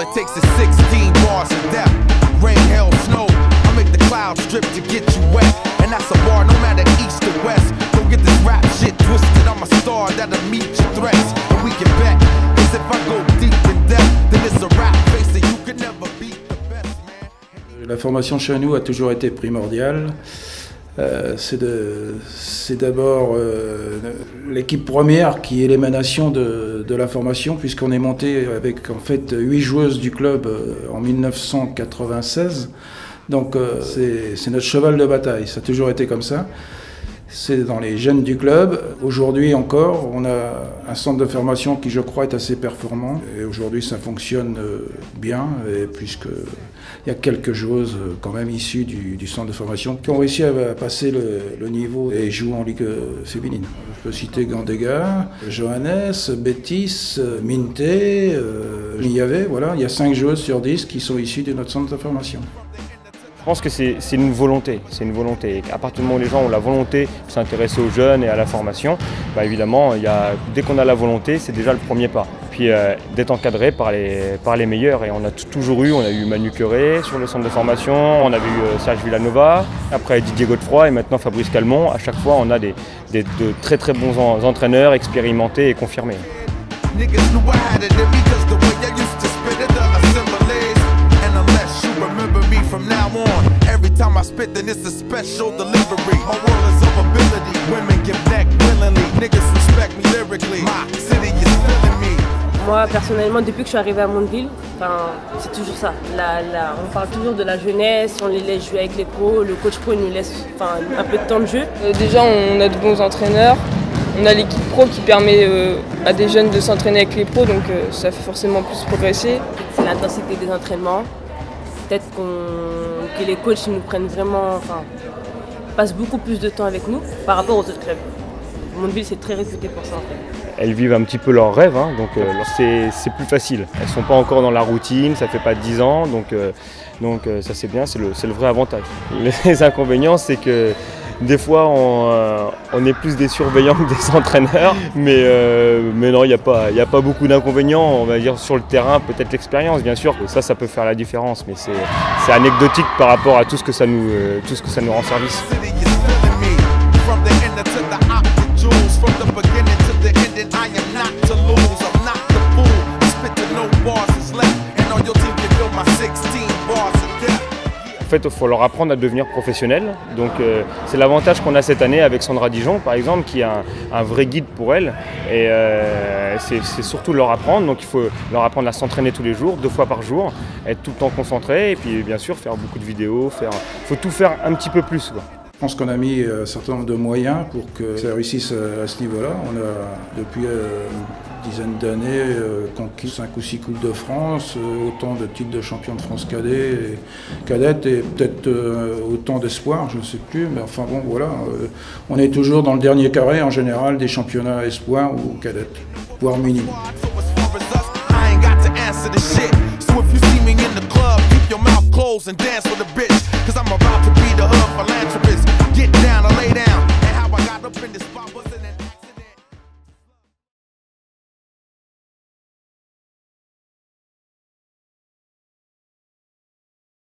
All it takes is 16 bars of death. Rain, hail, snow, I make the clouds drip to get you wet. And that's a bar no matter east or west. Don't get this rap shit twisted, I'm a star that'll meet your threats. And we can bet, cause if I go deep in depth, then it's a rap face that you can never beat the best, man. La formation chez nous a toujours été primordiale. C'est d'abord l'équipe première qui est l'émanation de la formation, puisqu'on est monté avec en fait 8 joueuses du club en 1996. Donc c'est notre cheval de bataille, ça a toujours été comme ça. C'est dans les jeunes du club. Aujourd'hui encore, on a un centre de formation qui, je crois, est assez performant. Et aujourd'hui, ça fonctionne bien, puisqu'il y a quelques joueuses quand même issues du centre de formation qui ont réussi à passer le niveau et jouent en Ligue féminine. Je peux citer Gandega, Johannes, Betis, Minté. Il y a 5 joueuses sur 10 qui sont issues de notre centre de formation. Je pense que c'est une volonté, À partir du moment où les gens ont la volonté de s'intéresser aux jeunes et à la formation, bah évidemment, dès qu'on a la volonté, c'est déjà le premier pas. Puis d'être encadré par les meilleurs, et on a toujours eu, on a eu Manu Curé sur le centre de formation, on avait eu Serge Villanova, après Didier Godefroy et maintenant Fabrice Calmont. À chaque fois, on a de très très bons entraîneurs expérimentés et confirmés. Moi personnellement, depuis que je suis arrivée à Mondeville, c'est toujours ça. On parle toujours de la jeunesse, on les laisse jouer avec les pros, le coach pro nous laisse un peu de temps de jeu. Déjà on a de bons entraîneurs, on a l'équipe pro qui permet à des jeunes de s'entraîner avec les pros, donc ça fait forcément plus progresser. C'est l'intensité des entraînements. Peut-être que les coachs nous prennent vraiment, passent beaucoup plus de temps avec nous par rapport aux autres clubs. Mondeville, c'est très réputé pour ça en fait. Elles vivent un petit peu leurs rêves, hein, donc c'est plus facile. Elles ne sont pas encore dans la routine, ça fait pas 10 ans, donc ça c'est bien, c'est le vrai avantage. Les inconvénients, c'est que des fois on est plus des surveillants que des entraîneurs, mais non, il n'y a pas beaucoup d'inconvénients, on va dire sur le terrain, peut-être l'expérience bien sûr, ça peut faire la différence, mais c'est anecdotique par rapport à tout ce que ça nous rend service. En fait, il faut leur apprendre à devenir professionnels. Donc, c'est l'avantage qu'on a cette année avec Sandra Dijon, par exemple, qui est un vrai guide pour elle. Et c'est surtout leur apprendre. Donc, il faut leur apprendre à s'entraîner tous les jours, 2 fois par jour, être tout le temps concentré. Et puis, bien sûr, faire beaucoup de vidéos. Faut tout faire un petit peu plus, quoi. Je pense qu'on a mis un certain nombre de moyens pour que ça réussisse à ce niveau-là. On a, depuis une dizaine d'années, conquis 5 ou 6 Coupes de France, autant de titres de champion de France cadette et peut-être autant d'espoir, je ne sais plus. Mais enfin bon, voilà, on est toujours dans le dernier carré en général des championnats espoir ou cadette, voire minime.